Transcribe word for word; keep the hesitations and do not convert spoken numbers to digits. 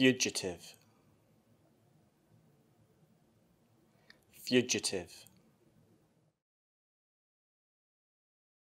Fugitive. Fugitive.